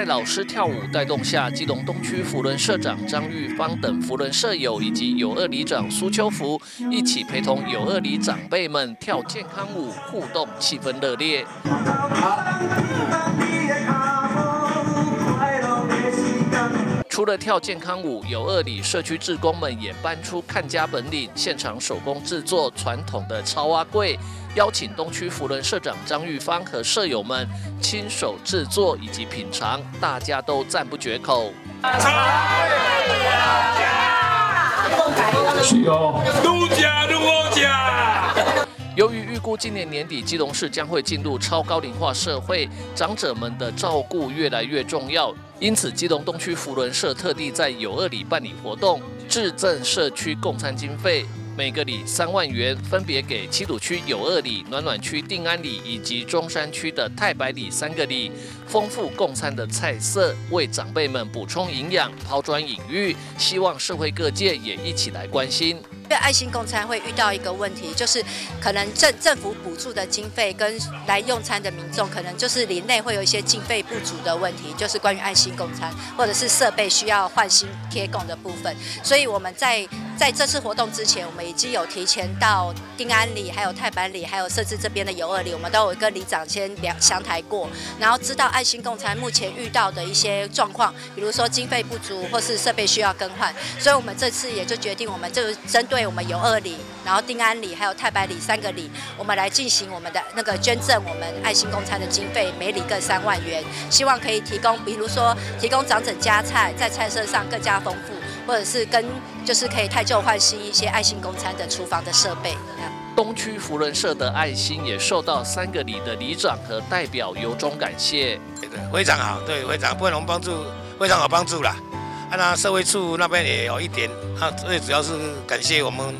在老师跳舞带动下，基隆东区扶轮社长张玉芳等扶轮社友以及友二里长苏秋福一起陪同友二里长辈们跳健康舞，互动气氛热烈。 除了跳健康舞，友二里社区志工们也搬出看家本领，现场手工制作传统的草仔粿，邀请东区扶轮社长张玉芳和社友们亲手制作以及品尝，大家都赞不绝口。由于预估今年年底基隆市将会进入超高龄化社会，长者们的照顾越来越重要，因此基隆东区扶轮社特地在友二里办理活动，致赠社区共餐经费，每个里3万元，分别给七堵区友二里、暖暖区定安里以及中山区的太白里3个里，丰富共餐的菜色，为长辈们补充营养，抛砖引玉，希望社会各界也一起来关心。 因为爱心共餐会遇到一个问题，就是可能政府补助的经费跟来用餐的民众，可能就是里内会有一些经费不足的问题，就是关于爱心共餐或者是设备需要换新贴供的部分。所以我们在这次活动之前，我们已经有提前到定安里、还有太白里、还有社区这边的友二里，我们都有跟里长先详谈过，然后知道爱心共餐目前遇到的一些状况，比如说经费不足或是设备需要更换。所以我们这次也就决定，我们就针对 我们友二里，然后定安里，还有太白里3个里，我们来进行我们的那个捐赠，我们爱心共餐的经费，每里各3万元，希望可以提供，比如说提供长者加菜，在菜色上更加丰富，或者是就是可以汰旧换新一些爱心共餐的厨房的设备。东区扶轮社的爱心也受到3个里的里长和代表由衷感谢，非常好，对，非常不能帮助，非常好帮助啦。 那社会处那边也有一点，最主要是感谢我们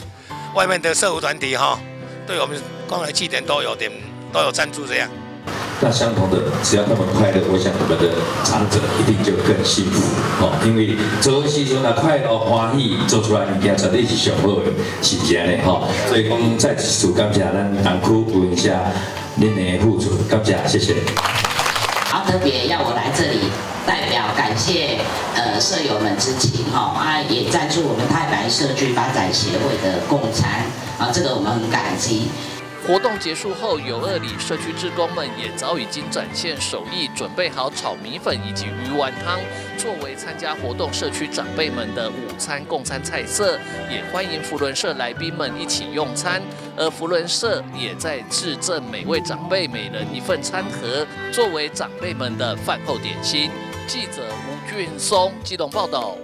外面的社会团体哈，对我们光来7点都有赞助这样。那相同的，只要他们快乐，我想我们的长者一定就更幸福哦，因为做事情啊快乐欢喜，做出来物件绝对是上好的，是这样的哈。所以讲再次感谢咱南区文社恁的付出，感谢，谢谢。 然后特别要我来这里代表感谢社友们之情哈、哦、啊也赞助我们太白社区发展协会的共餐啊这个我们很感激。活动结束后，友二里社区志工们也早已经展现手艺，准备好炒米粉以及鱼丸汤，作为参加活动社区长辈们的午餐共餐菜色，也欢迎扶轮社来宾们一起用餐。 而扶轮社也在致赠每位长辈每人1份餐盒，作为长辈们的饭后点心。记者吴俊松基隆报道。